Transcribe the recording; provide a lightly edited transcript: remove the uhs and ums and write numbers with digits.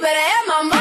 but I am a mom.